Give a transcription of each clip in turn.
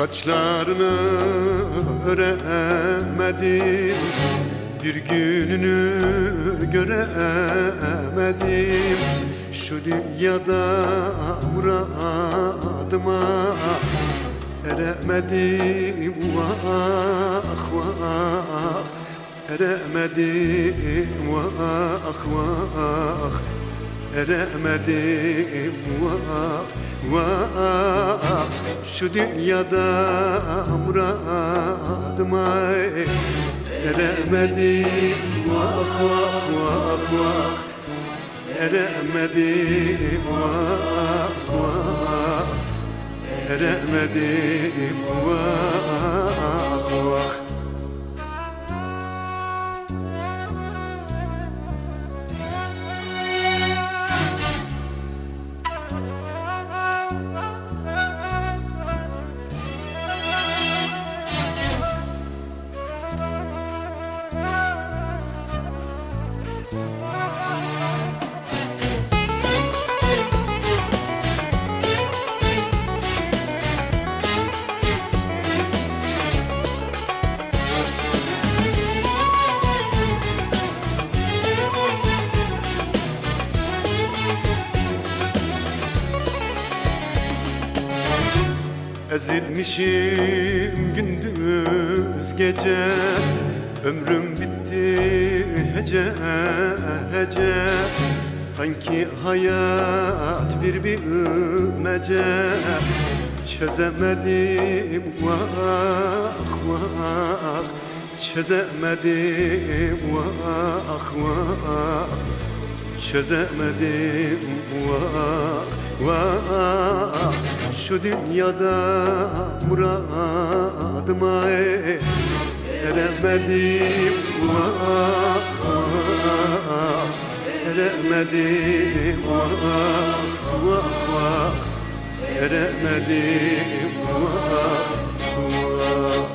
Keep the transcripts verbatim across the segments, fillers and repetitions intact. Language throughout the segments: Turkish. Saçlarını öremedim, bir gününü göremedim. Şu dünyada muradıma eremedim, vah vah. Eremedim, vah vah. Eremedim, vah vah. Şu dünyada muradıma eremedim, vah vah vah. Eremedim, vah vah. Eremedim, vah vah. Ezilmişim gündüz gece, ömrüm bitti hece hece. Sanki hayat bir bilmece, çözemedim vah vah. Çözemedim vah vah. Çözemedim vah vah. Şu dünyada muradıma eremedim, vah vah. Eremedim, vah vah. Eremedim, vah vah. Eremedim, vah vah.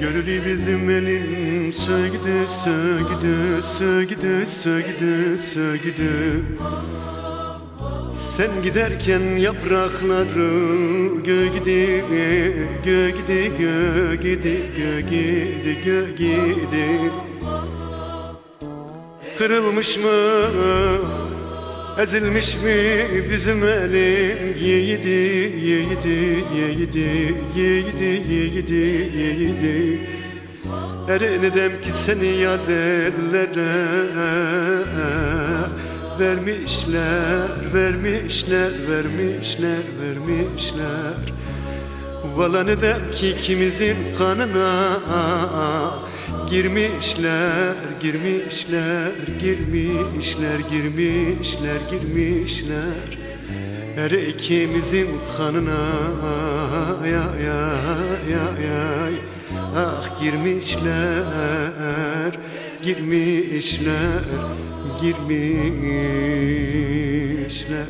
Gönül bizim elin sögüdü, sögüdü, sögüdü, sögüdü, sögüdü. Sen giderken yaprakları gögüdü, gögüdü, gögüdü, gögüdü, gögüdü. Kırılmış mı, ezilmiş mi bizim elin yiğidi, yiğidi, yiğidi, yiğidi, yiğidi, yiğidi. Erinedem ki seni yad ellere vermişler, vermişler, vermişler, vermişler. Vala ne dem ki ikimizin kanına girmişler, girmişler, girmişler, girmişler, girmişler. Her ikimizin kanına ya ya ya ya. Ah girmişler, girmişler, girmişler.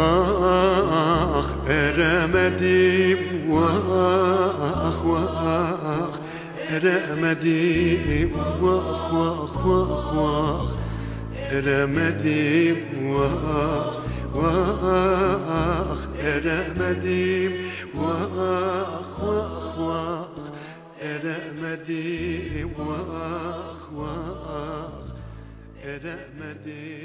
Ah eremedim, vah vah. Eremedim, vah vah vah vah. Eremedim, vah vah. Eremedim, vah vah vah. Eremedim, vah vah. Eremedim.